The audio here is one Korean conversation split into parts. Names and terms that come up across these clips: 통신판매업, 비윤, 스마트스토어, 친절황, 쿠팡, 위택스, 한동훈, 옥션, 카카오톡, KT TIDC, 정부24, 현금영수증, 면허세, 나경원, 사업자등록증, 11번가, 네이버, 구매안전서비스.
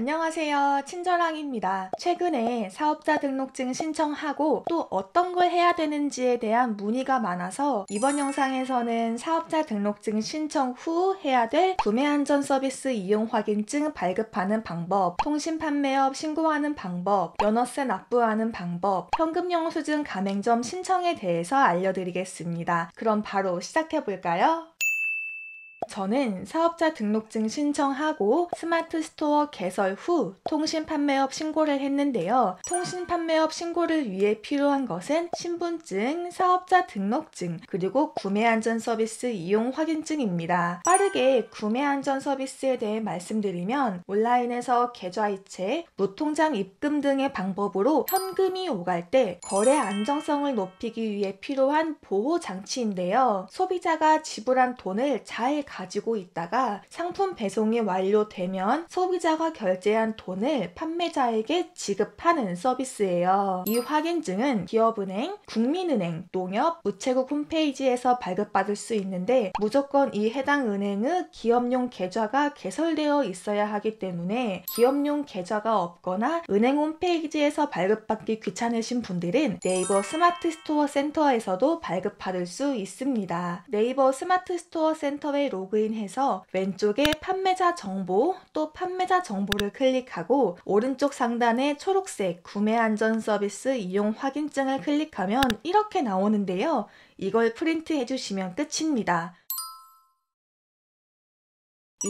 안녕하세요, 친절황입니다. 최근에 사업자 등록증 신청하고 또 어떤 걸 해야 되는지에 대한 문의가 많아서 이번 영상에서는 사업자 등록증 신청 후 해야 될 구매안전 서비스 이용 확인증 발급하는 방법, 통신 판매업 신고하는 방법, 면허세 납부하는 방법, 현금 영수증 가맹점 신청에 대해서 알려드리겠습니다. 그럼 바로 시작해볼까요? 저는 사업자 등록증 신청하고 스마트스토어 개설 후 통신판매업 신고를 했는데요. 통신판매업 신고를 위해 필요한 것은 신분증, 사업자 등록증, 그리고 구매안전서비스 이용 확인증입니다. 빠르게 구매안전서비스에 대해 말씀드리면 온라인에서 계좌이체, 무통장 입금 등의 방법으로 현금이 오갈 때 거래 안정성을 높이기 위해 필요한 보호장치인데요. 소비자가 지불한 돈을 잘 가지고 있다가 상품 배송이 완료되면 소비자가 결제한 돈을 판매자에게 지급하는 서비스예요. 이 확인증은 기업은행, 국민은행, 농협, 우체국 홈페이지에서 발급받을 수 있는데 무조건 이 해당 은행의 기업용 계좌가 개설되어 있어야 하기 때문에 기업용 계좌가 없거나 은행 홈페이지에서 발급받기 귀찮으신 분들은 네이버 스마트 스토어 센터에서도 발급받을 수 있습니다. 네이버 스마트 스토어 센터에 로그인해서 왼쪽에 판매자 정보, 또 판매자 정보를 클릭하고 오른쪽 상단에 초록색 구매안전 서비스 이용 확인증을 클릭하면 이렇게 나오는데요. 이걸 프린트해 주시면 끝입니다.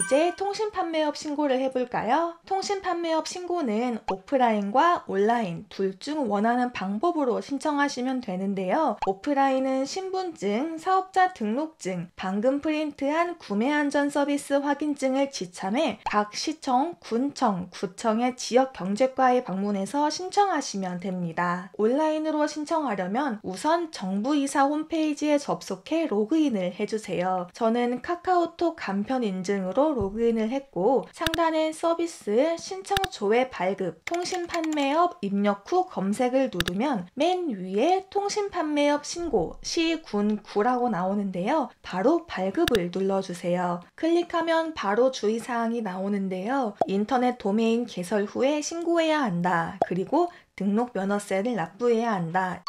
이제 통신판매업 신고를 해볼까요? 통신판매업 신고는 오프라인과 온라인 둘 중 원하는 방법으로 신청하시면 되는데요. 오프라인은 신분증, 사업자 등록증, 방금 프린트한 구매안전서비스 확인증을 지참해 각 시청, 군청, 구청의 지역경제과에 방문해서 신청하시면 됩니다. 온라인으로 신청하려면 우선 정부24 홈페이지에 접속해 로그인을 해주세요. 저는 카카오톡 간편 인증으로 로그인을 했고 상단에 서비스, 신청 조회 발급, 통신 판매업 입력 후 검색을 누르면 맨 위에 통신 판매업 신고, 시, 군, 구라고 나오는데요. 바로 발급을 눌러주세요. 클릭하면 바로 주의사항이 나오는데요. 인터넷 도메인 개설 후에 신고해야 한다. 그리고 등록 면허세를 납부해야 한다.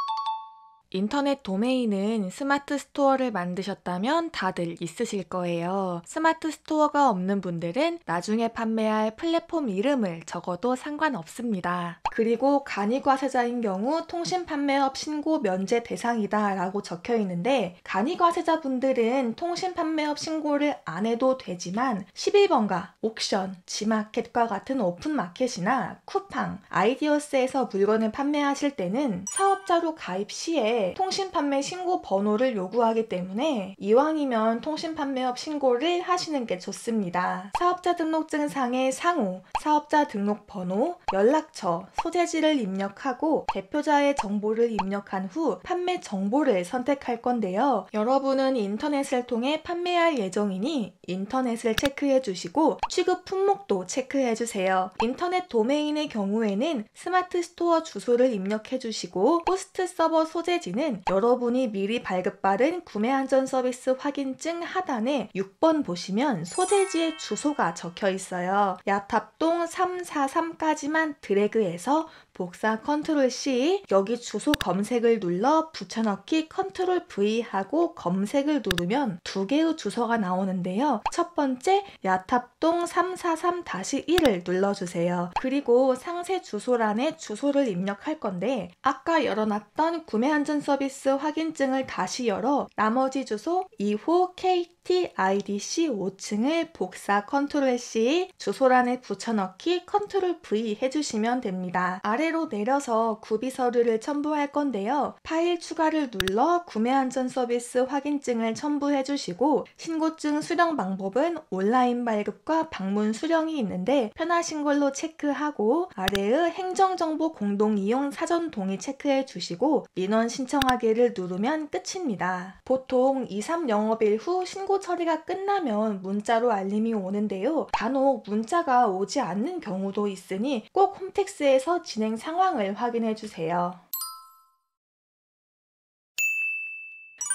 인터넷 도메인은 스마트 스토어를 만드셨다면 다들 있으실 거예요. 스마트 스토어가 없는 분들은 나중에 판매할 플랫폼 이름을 적어도 상관없습니다. 그리고 간이과세자인 경우 통신판매업 신고 면제 대상이다 라고 적혀 있는데 간이과세자분들은 통신판매업 신고를 안 해도 되지만 11번가, 옥션, 지마켓과 같은 오픈마켓이나 쿠팡, 아이디어스에서 물건을 판매하실 때는 사업자로 가입 시에 통신판매 신고 번호를 요구하기 때문에 이왕이면 통신판매업 신고를 하시는 게 좋습니다. 사업자 등록증 상의 상호, 사업자 등록 번호, 연락처, 소재지를 입력하고 대표자의 정보를 입력한 후 판매 정보를 선택할 건데요. 여러분은 인터넷을 통해 판매할 예정이니 인터넷을 체크해 주시고 취급 품목도 체크해 주세요. 인터넷 도메인의 경우에는 스마트 스토어 주소를 입력해 주시고 호스트 서버 소재지 는 여러분이 미리 발급받은 구매안전서비스 확인증 하단에 6번 보시면 소재지의 주소가 적혀 있어요. 야탑동 343까지만 드래그해서 복사 Ctrl+C, 여기 주소 검색을 눌러 붙여넣기 Ctrl+V 하고 검색을 누르면 두 개의 주소가 나오는데요. 첫 번째 야탑동 343-1을 눌러주세요. 그리고 상세 주소란에 주소를 입력할 건데 아까 열어놨던 구매안전서비스 확인증을 다시 열어 나머지 주소 2호 KT TIDC 5층을 복사 Ctrl+C, 주소란에 붙여넣기 Ctrl+V 해주시면 됩니다. 아래로 내려서 구비 서류를 첨부할 건데요. 파일 추가를 눌러 구매안전서비스 확인증을 첨부해 주시고 신고증 수령 방법은 온라인 발급과 방문 수령이 있는데 편하신 걸로 체크하고 아래의 행정정보 공동이용 사전 동의 체크해 주시고 인원 신청하기를 누르면 끝입니다. 보통 2-3 영업일 후 신고 처리가 끝나면 문자로 알림이 오는데요. 간혹 문자가 오지 않는 경우도 있으니 꼭 홈택스에서 진행 상황을 확인해 주세요.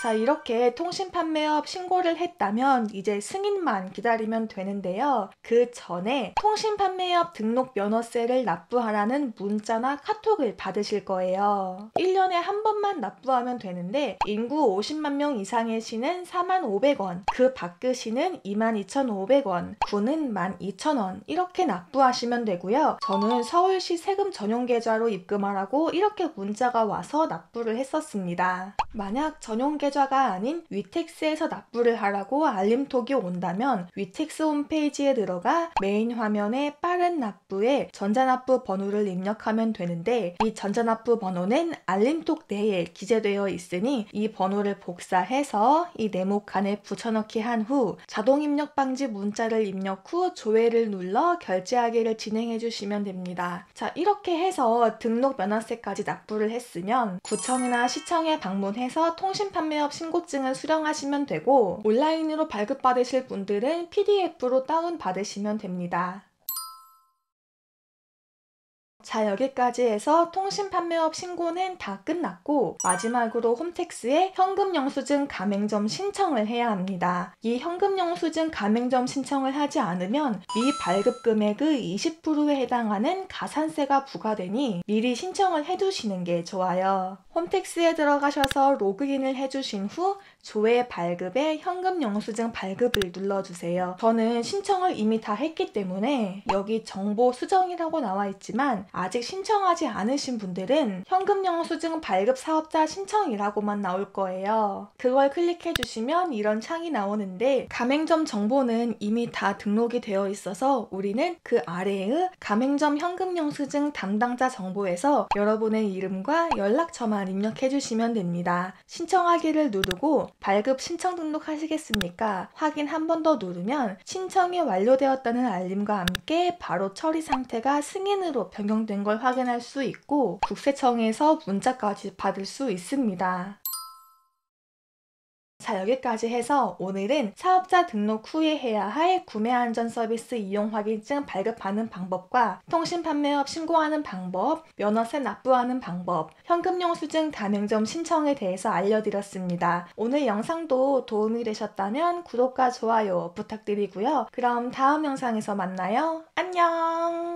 자, 이렇게 통신 판매업 신고를 했다면 이제 승인만 기다리면 되는데요. 그 전에 통신 판매업 등록 면허세를 납부하라는 문자나 카톡을 받으실 거예요. 1년에 한 번만 납부하면 되는데 인구 50만 명 이상의 시는 4만 500원, 그 밖의 시는 22,500원, 구는 12,000원 이렇게 납부하시면 되고요. 저는 서울시 세금 전용 계좌로 입금하라고 이렇게 문자가 와서 납부를 했었습니다. 만약 전용 계좌가 아닌 위택스에서 납부를 하라고 알림톡이 온다면 위택스 홈페이지에 들어가 메인 화면에 빠른 납부에 전자납부 번호를 입력하면 되는데 이 전자납부 번호는 알림톡 내에 기재되어 있으니 이 번호를 복사해서 이 네모 칸에 붙여넣기 한 후 자동 입력 방지 문자를 입력 후 조회를 눌러 결제하기를 진행해 주시면 됩니다. 자, 이렇게 해서 등록 면허세까지 납부를 했으면 구청이나 시청에 방문해서 통신 판매업 신고증을 수령하시면 되고 온라인으로 발급받으실 분들은 PDF로 다운받으시면 됩니다. 자, 여기까지 해서 통신 판매업 신고는 다 끝났고 마지막으로 홈택스에 현금영수증 가맹점 신청을 해야 합니다. 이 현금영수증 가맹점 신청을 하지 않으면 미발급 금액의 20%에 해당하는 가산세가 부과되니 미리 신청을 해두시는 게 좋아요. 홈택스에 들어가셔서 로그인을 해주신 후 조회 발급에 현금영수증 발급을 눌러주세요. 저는 신청을 이미 다 했기 때문에 여기 정보 수정이라고 나와 있지만 아직 신청하지 않으신 분들은 현금영수증 발급 사업자 신청이라고만 나올 거예요. 그걸 클릭해 주시면 이런 창이 나오는데 가맹점 정보는 이미 다 등록이 되어 있어서 우리는 그 아래의 가맹점 현금영수증 담당자 정보에서 여러분의 이름과 연락처만 입력해 주시면 됩니다. 신청하기를 누르고 발급 신청 등록하시겠습니까? 확인 한 번 더 누르면 신청이 완료되었다는 알림과 함께 바로 처리 상태가 승인으로 변경된 걸 확인할 수 있고 국세청에서 문자까지 받을 수 있습니다. 자, 여기까지 해서 오늘은 사업자 등록 후에 해야 할 구매안전서비스 이용 확인증 발급하는 방법과 통신판매업 신고하는 방법, 면허세 납부하는 방법, 현금영수증 가맹점 신청에 대해서 알려드렸습니다. 오늘 영상도 도움이 되셨다면 구독과 좋아요 부탁드리고요. 그럼 다음 영상에서 만나요. 안녕!